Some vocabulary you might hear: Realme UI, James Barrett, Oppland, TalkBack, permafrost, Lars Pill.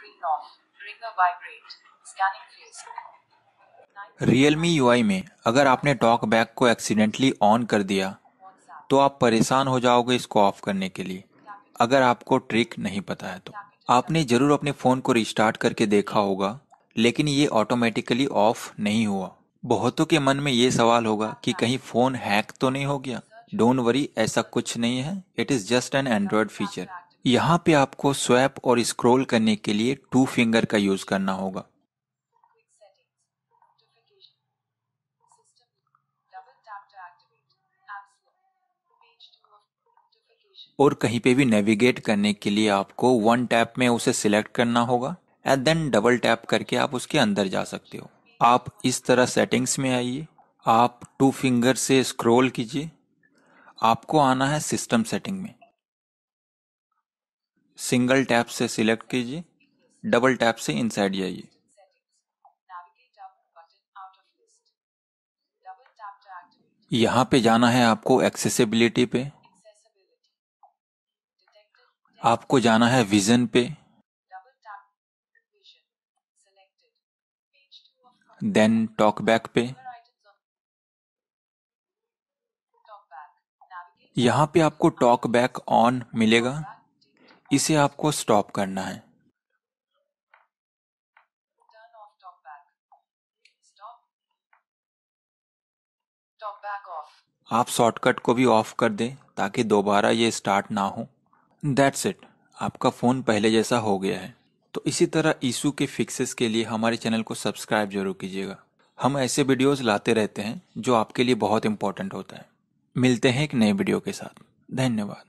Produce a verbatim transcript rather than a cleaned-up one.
Screen off, ringer vibrate, scanning face. Realme U I में अगर आपने टॉकबैक को एक्सीडेंटली ऑन कर दिया तो आप परेशान हो जाओगे इसको ऑफ करने के लिए। अगर आपको ट्रिक नहीं पता है तो आपने जरूर अपने फ़ोन को रिस्टार्ट करके देखा होगा, लेकिन ये ऑटोमेटिकली ऑफ नहीं हुआ। बहुतों के मन में ये सवाल होगा कि कहीं फ़ोन हैक तो नहीं हो गया। डोंट वरी, ऐसा कुछ नहीं है। It is just an Android feature. यहाँ पे आपको स्वैप और स्क्रॉल करने के लिए टू फिंगर का यूज़ करना होगा। और कहीं पे भी नेविगेट करने के लिए आपको वन टैप में उसे सिलेक्ट करना होगा एंड देन डबल टैप करके आप उसके अंदर जा सकते हो। आप इस तरह सेटिंग्स में आइए, आप टू फिंगर से स्क्रॉल कीजिए, आपको आना है सिस्टम सेटिंग में। सिंगल टैप से सिलेक्ट कीजिए, डबल टैप से इनसाइड जाइए। यहाँ पे जाना है आपको एक्सेसिबिलिटी पे, आपको जाना है विजन पे, देन टॉकबैक पे। यहाँ पे आपको टॉकबैक ऑन मिलेगा, इसे आपको स्टॉप करना है। आप शॉर्टकट को भी ऑफ कर दें ताकि दोबारा ये स्टार्ट ना हो। दैट्स इट, आपका फ़ोन पहले जैसा हो गया है। तो इसी तरह इशू के फिक्सेस के लिए हमारे चैनल को सब्सक्राइब जरूर कीजिएगा। हम ऐसे वीडियोस लाते रहते हैं जो आपके लिए बहुत इंपॉर्टेंट होता है। मिलते हैं एक नए वीडियो के साथ। धन्यवाद।